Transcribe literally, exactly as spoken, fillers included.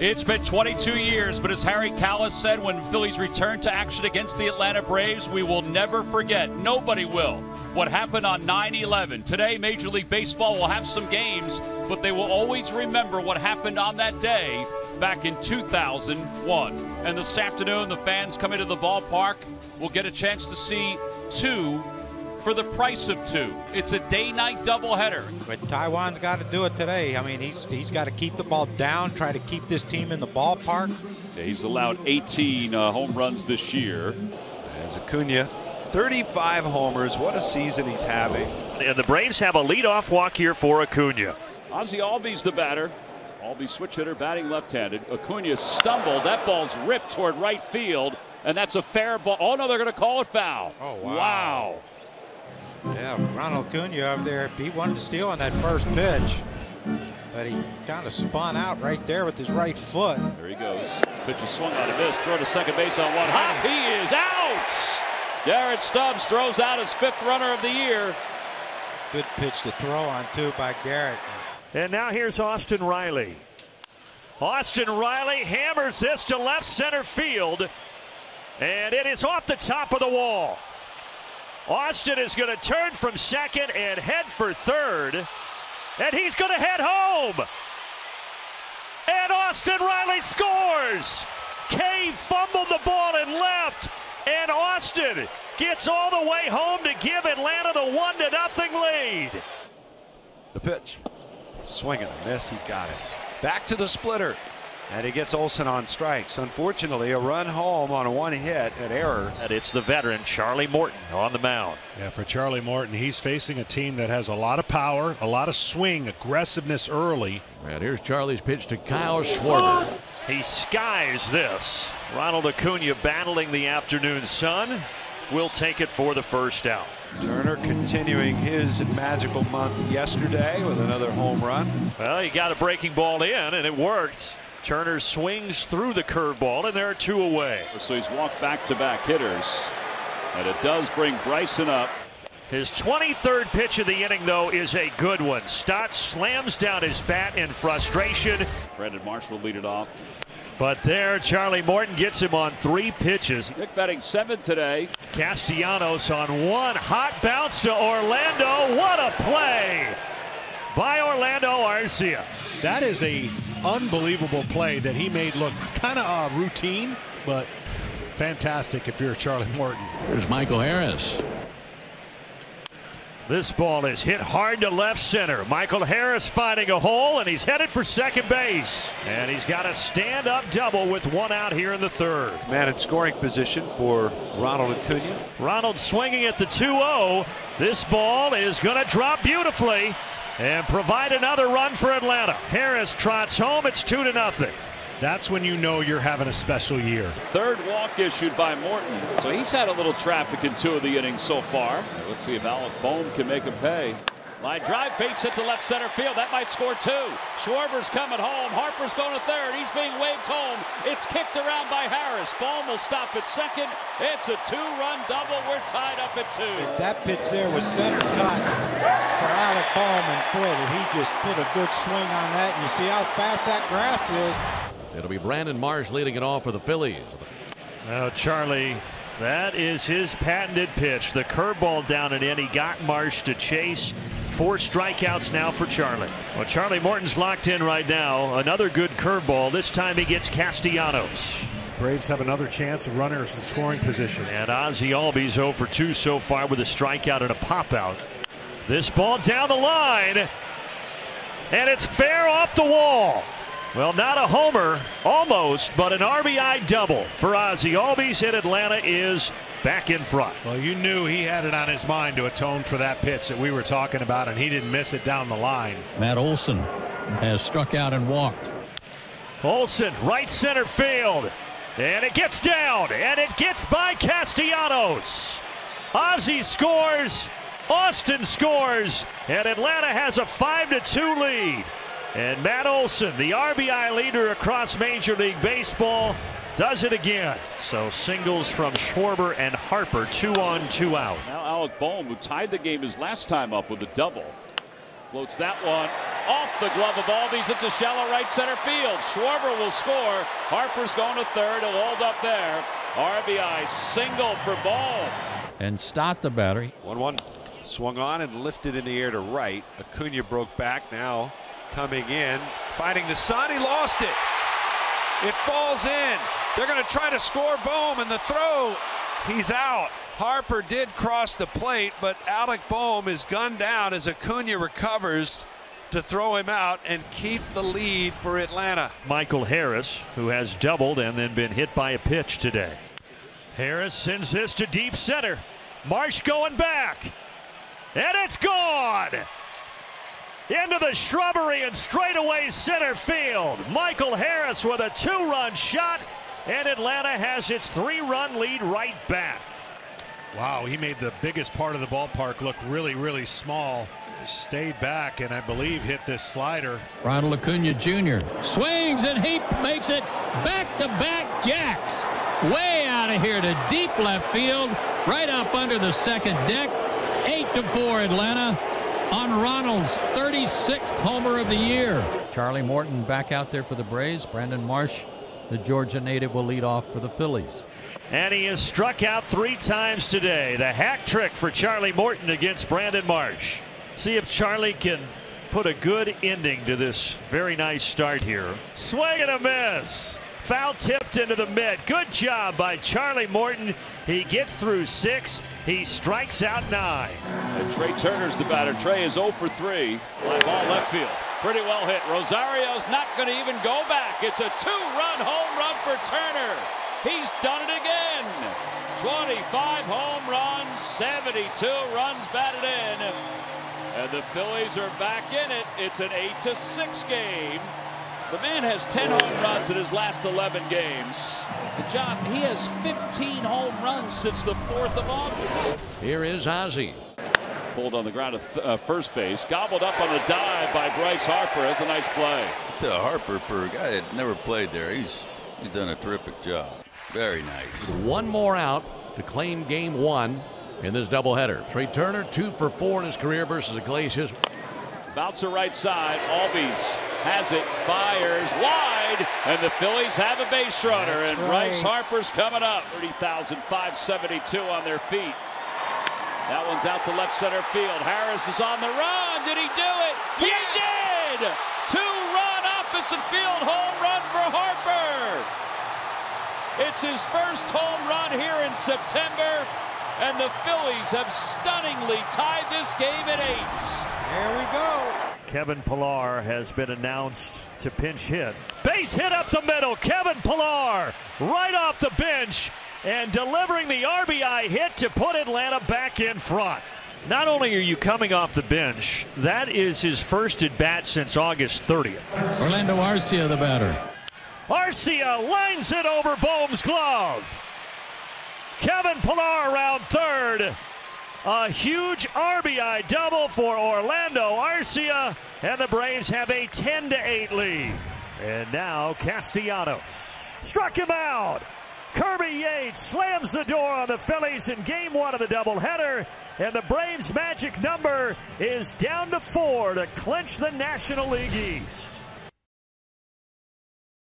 It's been twenty-two years, but as Harry Kalas said when Phillies returned to action against the Atlanta Braves, we will never forget, nobody will, what happened on nine eleven. Today, Major League Baseball will have some games, but they will always remember what happened on that day back in two thousand one. And this afternoon, the fans coming to the ballpark will get a chance to see two for the price of two. It's a day-night doubleheader. But Taiwan's got to do it today. I mean, he's he's got to keep the ball down, try to keep this team in the ballpark. Yeah, he's allowed eighteen uh, home runs this year. As Acuna, thirty-five homers. What a season he's having. And the Braves have a leadoff walk here for Acuna. Ozzie Albee's the batter. Albee switch hitter, batting left-handed. Acuna stumbled. That ball's ripped toward right field, and that's a fair ball. Oh no, they're going to call it foul. Oh wow. Wow. Yeah, Ronald Acuna over there, he wanted to steal on that first pitch, but he kind of spun out right there with his right foot. There he goes. Pitch is swung out of this. Throw to second base on one hop. He is out. Garrett Stubbs throws out his fifth runner of the year. Good pitch to throw on, too, by Garrett. And now here's Austin Riley. Austin Riley hammers this to left center field, and it is off the top of the wall. Austin is going to turn from second and head for third, and he's going to head home. And Austin Riley scores. Kay fumbled the ball and left, and Austin gets all the way home to give Atlanta the one to nothing lead. The pitch, swing and a miss. He got it. Back to the splitter, and he gets Olson on strikes. Unfortunately, a run home on a one hit, an error. And it's the veteran Charlie Morton on the mound. Yeah, for Charlie Morton, he's facing a team that has a lot of power, a lot of swing, aggressiveness early. And here's Charlie's pitch to Kyle Schwarber. He skies this. Ronald Acuna battling the afternoon sun. Will take it for the first out. Turner continuing his magical month yesterday with another home run. Well, he got a breaking ball in, and it worked. Turner swings through the curveball, and there are two away. So he's walked back-to-back hitters, and it does bring Bryson up. His twenty-third pitch of the inning, though, is a good one. Stott slams down his bat in frustration. Brandon Marshall lead it off. But there, Charlie Morton gets him on three pitches. Nick batting seven today. Castellanos on one hot bounce to Orlando. What a play by Orlando Arcia. That is a unbelievable play that he made look kind of uh, routine, but fantastic if you're Charlie Morton. Here's Michael Harris. This ball is hit hard to left center. Michael Harris finding a hole, and he's headed for second base. And he's got a stand-up double with one out here in the third. Man in scoring position for Ronald Acuna. Ronald swinging at the two oh. This ball is going to drop beautifully and provide another run for Atlanta. Harris trots home. It's two to nothing. That's when you know you're having a special year. Third walk issued by Morton. So he's had a little traffic in two of the innings so far. Let's see if Alec Bohm can make him pay. Line drive baits it to left center field. That might score two. Schwarber's coming home. Harper's going to third. He's being waved home. It's kicked around by Harris. Bohm will stop at second. It's a two-run double. We're tied up at two. That pitch there was center cut for Alec Bohm, and boy, did he just put a good swing on that. And you see how fast that grass is. It'll be Brandon Marsh leading it off for the Phillies. Now, Charlie, that is his patented pitch. The curveball down and in. He got Marsh to chase. Four strikeouts now for Charlie. Well, Charlie Morton's locked in right now. Another good curveball. This time he gets Castellanos. Braves have another chance of runners in scoring position. And Ozzie Albee's oh for two so far with a strikeout and a pop-out. This ball down the line. And it's fair off the wall. Well, not a homer, almost, but an R B I double for Ozzie Albee's, and Atlanta is back in front. Well, you knew he had it on his mind to atone for that pitch that we were talking about, and he didn't miss it down the line. Matt Olson has struck out and walked. Olson, right center field, and it gets down, and it gets by Castellanos. Ozzie scores, Austin scores, and Atlanta has a five to two lead. And Matt Olson, the R B I leader across Major League Baseball, does it again. So singles from Schwarber and Harper, two on, two out. Now Alec Bohm, who tied the game his last time up with a double, floats that one. off the glove of Albies into shallow right center field. Schwarber will score. Harper's going to third. He'll hold up there. R B I single for Bohm. And start the battery. one one. Swung on and lifted in the air to right. Acuna broke back. Now coming in, fighting the sun. He lost it. It falls in. They're going to try to score Bohm, and the throw. He's out. Harper did cross the plate, but Alec Bohm is gunned down as Acuna recovers to throw him out and keep the lead for Atlanta. Michael Harris, who has doubled and then been hit by a pitch today. Harris sends this to deep center. Marsh going back. And it's gone! Into the shrubbery and straightaway center field. Michael Harris with a two-run shot, and Atlanta has its three-run lead right back. Wow, he made the biggest part of the ballpark look really, really small. Stayed back and I believe hit this slider. Ronald Acuna Junior swings and he makes it back-to-back jacks. Way out of here to deep left field, right up under the second deck. eight to four Atlanta on Ronald's thirty-sixth homer of the year. Charlie Morton back out there for the Braves. Brandon Marsh, the Georgia native, will lead off for the Phillies. And he has struck out three times today. The hack trick for Charlie Morton against Brandon Marsh. See if Charlie can put a good ending to this very nice start here. Swing and a miss. Foul tipped into the mid. Good job by Charlie Morton. He gets through six. He strikes out nine. And Trey Turner's the batter. Trey is oh for three. Fly ball left field. Pretty well hit. Rosario's not going to even go back. It's a two-run home run for Turner. He's done it again. twenty-five home runs, seventy-two runs batted in. And the Phillies are back in it. It's an eight to six game. The man has ten home runs in his last eleven games. John, he has fifteen home runs since the fourth of August. Here is Ozzie. Pulled on the ground at uh, first base. Gobbled up on a dive by Bryce Harper. That's a nice play. To Harper, for a guy that never played there, he's, he's done a terrific job. Very nice. One more out to claim game one in this doubleheader. Trey Turner, two for four in his career versus Iglesias. Bouncer right side. Albies has it, fires wide, and the Phillies have a base runner. That's and right. Bryce Harper's coming up. thirty thousand five hundred seventy-two on their feet. That one's out to left center field. Harris is on the run. Did he do it? Yes! He did. Two-run opposite field home run for Harper. It's his first home run here in September. And the Phillies have stunningly tied this game at eight. There we go. Kevin Pillar has been announced to pinch hit. Base hit up the middle. Kevin Pillar right off the bench and delivering the R B I hit to put Atlanta back in front. Not only are you coming off the bench, that is his first at bat since August thirtieth. Orlando Arcia, the batter. Arcia lines it over Bohm's glove. Kevin Pillar around third. A huge R B I double for Orlando Arcia, and the Braves have a ten to eight lead. And now Castellanos struck him out. Kirby Yates slams the door on the Phillies in game one of the doubleheader, and the Braves' magic number is down to four to clinch the National League East.